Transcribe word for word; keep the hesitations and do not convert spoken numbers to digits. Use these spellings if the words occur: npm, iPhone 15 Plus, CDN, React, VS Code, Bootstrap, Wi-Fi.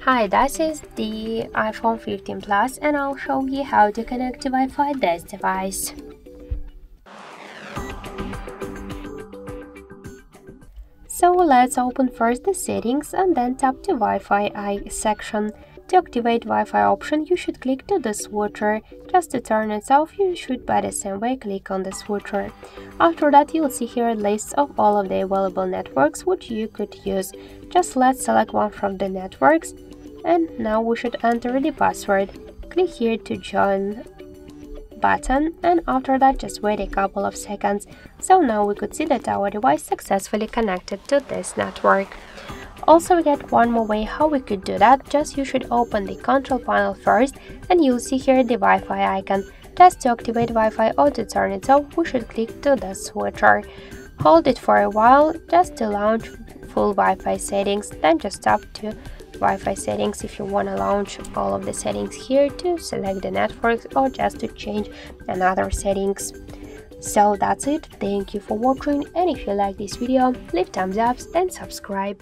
Hi, this is the iPhone fifteen Plus and I'll show you how to connect to Wi-Fi this device. So let's open first the settings and then tap to Wi-Fi section. To activate Wi-Fi option, you should click to the switcher. Just to turn it off, you should by the same way click on the switcher. After that, you'll see here lists of all of the available networks which you could use. Just let's select one from the networks. And now we should enter the password. Click here to join button, and after that just wait a couple of seconds. So now we could see that our device successfully connected to this network. Also, we get one more way how we could do that. Just you should open the control panel first and you'll see here the Wi-Fi icon. Just to activate Wi-Fi or to turn it off, we should click to the switcher. Hold it for a while just to launch full Wi-Fi settings, then just tap to Wi-Fi settings if you want to launch all of the settings here, to select the networks or just to change another settings. So that's it. Thank you for watching, and if you like this video, leave thumbs up and subscribe.